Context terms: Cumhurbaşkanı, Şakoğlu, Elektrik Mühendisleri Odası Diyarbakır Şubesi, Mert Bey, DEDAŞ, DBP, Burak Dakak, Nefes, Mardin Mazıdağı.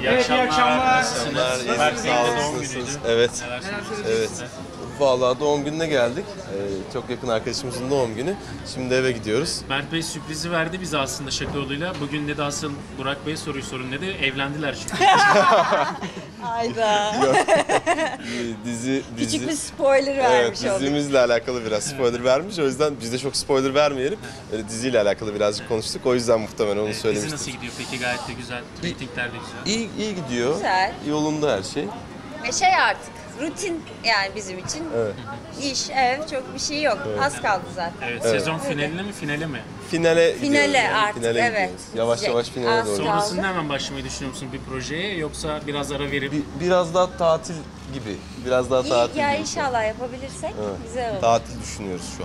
İyi akşamlar. Nasılsınız? Mert Bey'in doğum günüydü. Evet. Evet. Vallahi doğum gününe geldik. Çok yakın arkadaşımızın doğum günü. Şimdi eve gidiyoruz. Mert Bey sürprizi verdi bize aslında Şakoğlu'yla. Bugün dedi asıl Burak Bey sorun dedi. Evlendiler şimdi. Hayda. Dizi. Küçük bir spoiler vermiş olduk. Evet, dizimizle alakalı biraz spoiler vermiş. O yüzden biz de çok spoiler vermeyelim. Diziyle alakalı birazcık konuştuk. O yüzden muhtemelen onu söylemiştik. Dizi nasıl gidiyor peki? Gayet de güzel. Reytingler de güzel. İyi gidiyor. Güzel. Yolunda her şey. Ve artık rutin yani bizim için. Evet. İş, ev, çok bir şey yok. Evet. Az kaldı zaten. Evet. Sezon finaline mi, finale mi? Finale yani. Artık, finale evet. Gidiyoruz. Yavaş finale doğru. Sonrasında hemen başlamayı düşünüyor musun bir projeye yoksa biraz ara verip? Biraz daha tatil gibi. Biraz daha tatil gibi. Ya inşallah yapabilirsek güzel olur. Tatil düşünüyoruz şu an.